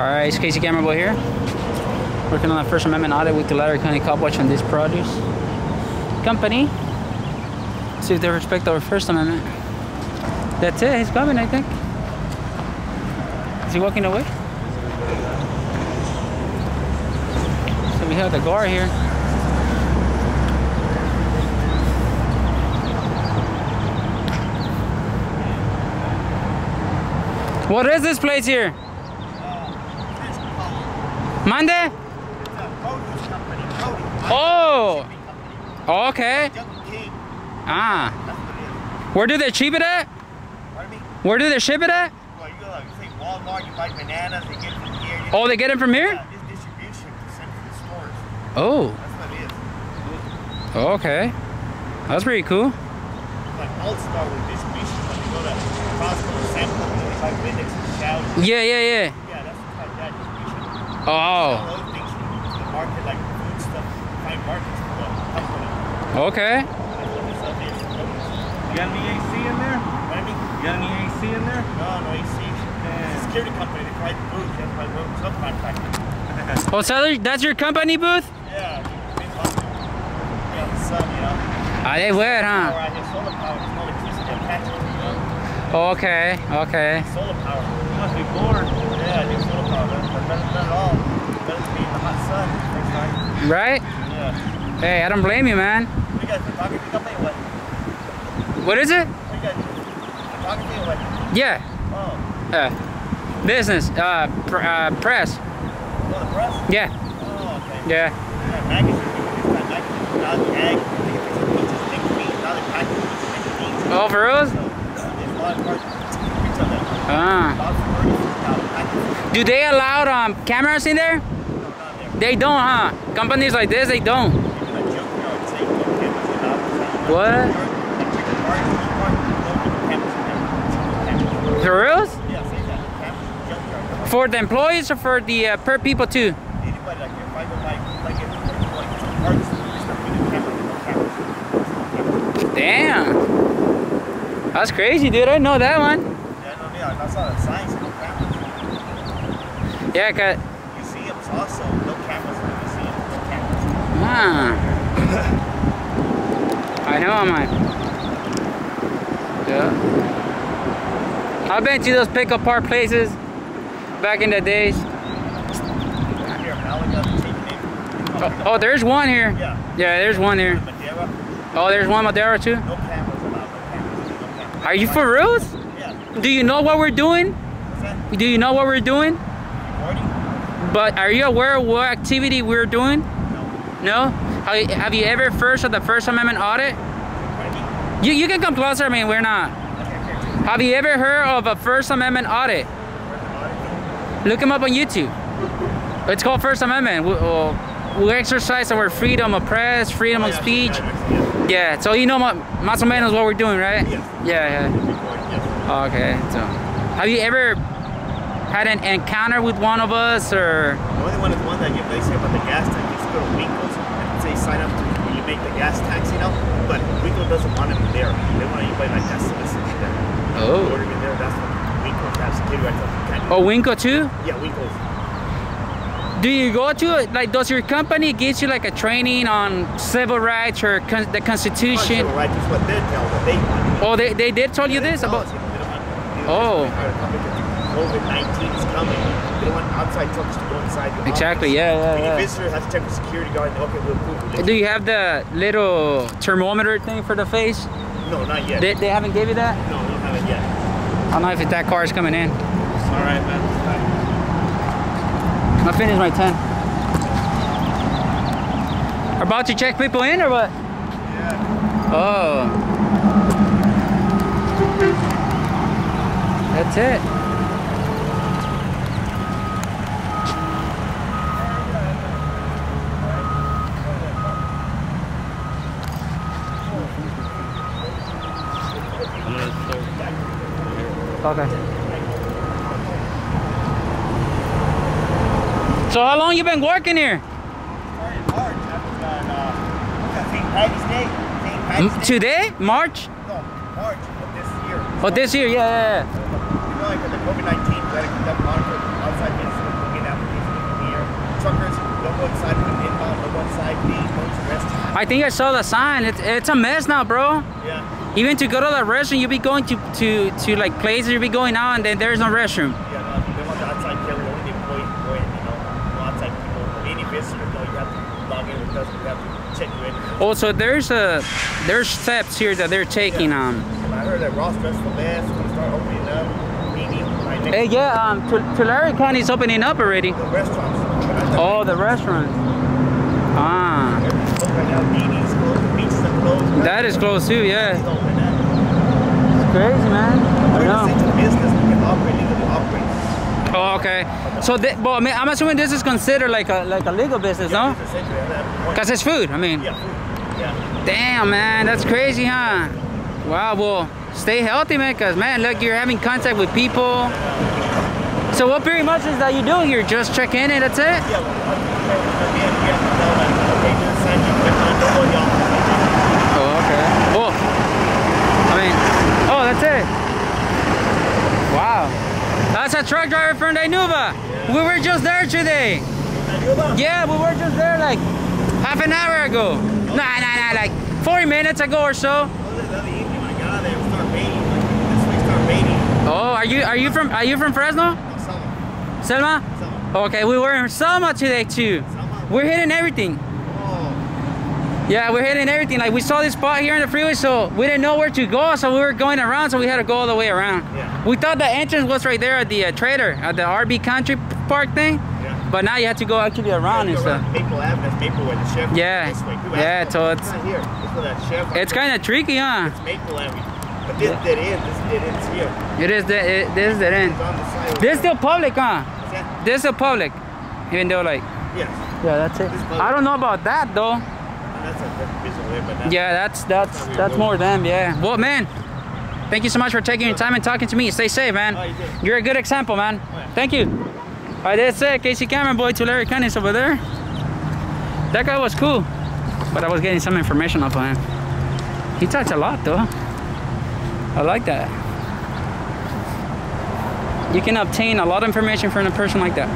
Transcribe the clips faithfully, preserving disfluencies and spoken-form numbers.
Alright, it's K C Cameraboy here, working on the First Amendment audit with Tulare County Cop Watch on this produce company. See if they respect our First Amendment. That's it, he's coming, I think. Is he walking away? So we have the guard here. What is this place here? Uh, Monday? It's a produce company. Produce. Oh! Company. Okay. Ah. Where do they ship it at? Pardon me? Where do they ship it at? Well, you go like, you say Walmart, you buy bananas, they get it from here. You know, oh, they get it from here? Yeah, it's distribution to send to the stores. Oh. That's what it is. Cool. Okay. That's pretty cool. Like, all start with distribution, but they go to Costco, sample. Yeah, yeah, yeah. Yeah, that's what like that distribution. Oh. All those things the market, like food stuff, find markets for the company. Okay. You got any A C in there? What I mean? You got any A C in there? No, no A C. It's a security company. They provide booth. That's my booth subcontractor. Oh, so that's your company booth? Yeah. Yeah, the sun, you know. Ah, they weird, huh? Right here, solar power. There's no electricity attached to it. Okay, okay. Solar power. You must be bored. Yeah, I do solar power. That's better than at all. Better to be in the hot sun next time. Right? Yeah. Hey, I don't blame you, man. What do you guys do? Photography company or what? What is it? What do you guys do? Photography or what? Yeah. Oh. Uh, business. Uh, pr uh, press. Oh, the press? Yeah. Oh, okay. Yeah. Yeah, magazines. People just got magazines. Now the egg. They can fix the pizzas, make beans. Now they're packing pizzas, make beans. Oh, for real? So, Uh. Do they allow um, cameras in there? They don't, huh? Companies like this, they don't. What? For real? For the employees or for the uh, per people too? Damn. That's crazy, dude. I know that one. Yeah, no, yeah, that's all the signs. No cameras. Yeah, cut. Museums also. No cameras in the museum. No cameras. Ah. I know, man. Yeah. I've been to those pickup park places back in the days. Oh, oh, there's one here. Yeah. Yeah, there's one here. Oh, there's one Madeira too. No cameras. Are you for real? Yeah. Do you know what we're doing? What's that? Do you know what we're doing? Recording. But are you aware of what activity we're doing? No. No? Have you ever first of the First Amendment audit? Recording. You you can come closer. I mean, we're not. Okay, okay, okay. Have you ever heard of a First Amendment audit? audit? Look them up on YouTube. It's called First Amendment. We, we'll, we exercise our freedom of press, freedom oh, of yeah, speech. Yeah, Yeah, so you know what, más o menos what we're doing, right? Yes. Yeah, yeah. Okay, so have you ever had an encounter with one of us or? The only one is one that you place here about the gas tank. You just go to WinCo and say sign up to when you make the gas tax, you know? But WinCo doesn't want them there. They want anybody like that to listen to them. Oh. Ordering in there, that's what WinCo has to do right now. Oh, WinCo too? Yeah, WinCo's. Do you go to, like, does your company get you like a training on civil rights or con the Constitution? Civil rights is what they tell them. They want. Oh, they, they did tell you yeah, this about? Us, you know, they don't want, they don't oh. COVID nineteen is coming. They don't want outside trucks to go inside the Exactly, office. yeah, yeah. Any visitor has to check the security guard. Okay, we'll approve it. Do you have the little thermometer thing for the face? No, not yet. They, they haven't gave you that? No, we don't have it yet. I don't know if it, that car is coming in. All right, man. I finished my ten. About to check people in or what? Yeah. Oh. That's it. Okay. So how long you been working here? Started in March. I've done, uh, Saint Paddy's Day. Saint Paddy's Day. Today? March? No, March of this year. Oh, March. This year, yeah, yeah, yeah. You know, like with the COVID nineteen, we had to conduct monitoring outside business. I think I saw the sign. It's, it's a mess now, bro. Yeah. Even to go to the restroom, you'll be going to, to, to like places you'll be going out and then there's no restroom. Yeah, no, they want the outside camera, only the employee can go in, you know. No outside people, any visitor, no, you have to log in with us, you have to check you in. Oh, so there's a, there's steps here that they're taking. Yeah. Um, I heard that Ross dressed for mass, going to start opening up. Maybe, hey, yeah, um, Tulare County's opening up already. The restaurants. Oh, the restaurants. Ah. That is close too, yeah. It's crazy, man. I know. Oh, okay. So, they, well, I mean, I'm assuming this is considered like a like a legal business, yeah, no? Because it's food. I mean. Yeah. Yeah. Damn, man, that's crazy, huh? Wow. Well, stay healthy, man. Cause man, look, you're having contact with people. So, what pretty much is that you do here? Just check in and that's it? Yeah. Wow, that's a truck driver from Dinuba. Yeah. We were just there today. Dinuba? Yeah, we were just there like half an hour ago. Oh. Nah, nah, nah, like forty minutes ago or so. Oh, the other evening when I got there, we started baiting. Like, this week started baiting. Oh, are you are you from are you from Fresno? No, Selma. Selma? Selma. Okay, we were in Selma today too. Selma. We're hitting everything. Oh. Yeah, we're hitting everything. Like we saw this spot here on the freeway, so we didn't know where to go, so we were going around, so we had to go all the way around. Yeah. We thought the entrance was right there at the uh, trailer, at the R B Country Park thing. Yeah. But now you have to go actually around and stuff. Maple Avenue, Maple where the chef. Yeah. This way. We yeah. So it's. Not here. It's for that chef. It's kind of tricky, huh? It's Maple Avenue, but this yeah. that end, this that end's here. It is the it, this that end. It's on the side this still public, huh? That? This is public, even though like. Yes. Yeah, that's it. I don't know about that though. That's a busy way, but that's, yeah, that's that's that's, that's more them, yeah. Well, man. Thank you so much for taking your time and talking to me. Stay safe, man. Oh, you You're a good example, man. Oh, yeah. Thank you. All right, that's it. K C Cameraboy, Tulare Kenny over there. That guy was cool, but I was getting some information off of him. He talks a lot, though. I like that. You can obtain a lot of information from a person like that.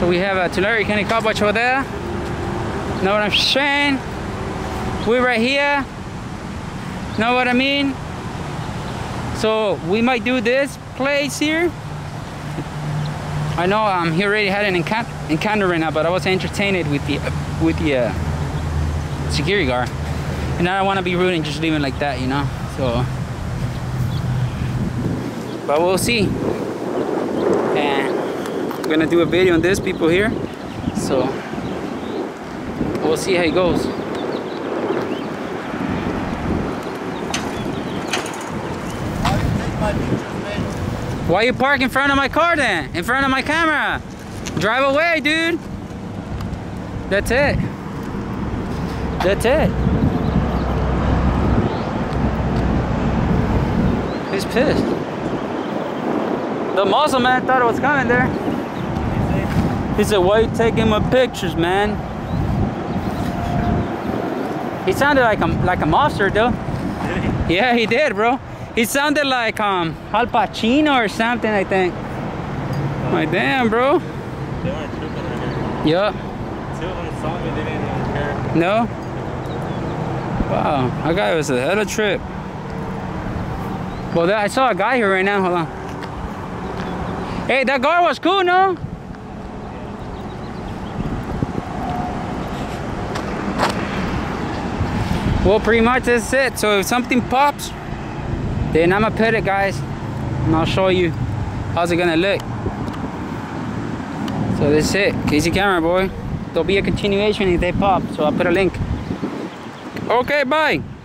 So we have a Tulare Kenny Cop watch over there. Know what I'm saying? We're right here. Know what I mean? So we might do this place here. I know um, he already had an encounter, encounter right now, but I was entertained with the uh, with the uh, security guard, and I don't want to be rude and just leaving like that, you know. So, but we'll see. And I'm gonna do a video on this people here, so we'll see how it goes. Why you park in front of my car then? In front of my camera? Drive away, dude. That's it. That's it. He's pissed. The muscle man thought I was coming there. He said, why you taking my pictures, man? He sounded like a, like a monster, though. Did he? Yeah, he did, bro. He sounded like um, Al Pacino or something, I think. Um, like, damn, bro. They weren't tripping right here. Yup. Two of them saw me, they didn't even care. No? Wow, that guy was a hell of a trip. Well, that, I saw a guy here right now, hold on. Hey, that guy was cool, no? Well, pretty much that's it. So if something pops, then I'm gonna pet it, guys, and I'll show you how's it gonna look. So that's it, K C Cameraboy. There'll be a continuation if they pop, so I'll put a link. Okay, bye.